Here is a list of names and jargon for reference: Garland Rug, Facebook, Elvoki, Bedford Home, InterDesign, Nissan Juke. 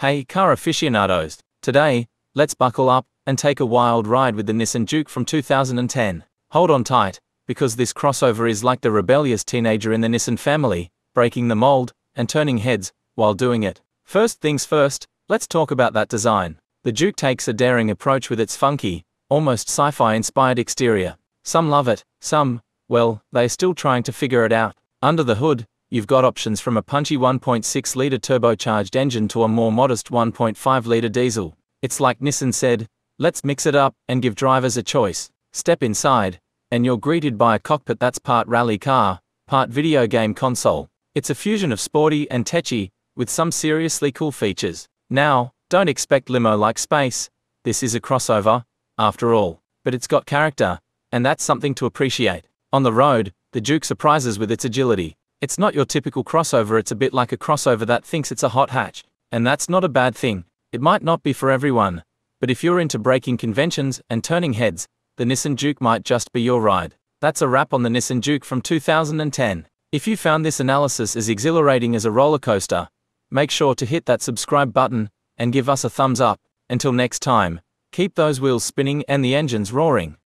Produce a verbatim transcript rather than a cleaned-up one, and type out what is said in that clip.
Hey car aficionados, today, let's buckle up and take a wild ride with the Nissan Juke from two thousand ten. Hold on tight, because this crossover is like the rebellious teenager in the Nissan family, breaking the mold and turning heads while doing it. First things first, let's talk about that design. The Juke takes a daring approach with its funky, almost sci-fi inspired exterior. Some love it, some, well, they're still trying to figure it out. Under the hood, you've got options from a punchy one point six litre turbocharged engine to a more modest one point five litre diesel. It's like Nissan said, let's mix it up and give drivers a choice. Step inside, and you're greeted by a cockpit that's part rally car, part video game console. It's a fusion of sporty and techy, with some seriously cool features. Now, don't expect limo-like space, this is a crossover, after all. But it's got character, and that's something to appreciate. On the road, the Juke surprises with its agility. It's not your typical crossover, it's a bit like a crossover that thinks it's a hot hatch. And that's not a bad thing. It might not be for everyone, but if you're into breaking conventions and turning heads, the Nissan Juke might just be your ride. That's a wrap on the Nissan Juke from two thousand ten. If you found this analysis as exhilarating as a roller coaster, make sure to hit that subscribe button and give us a thumbs up. Until next time, keep those wheels spinning and the engines roaring.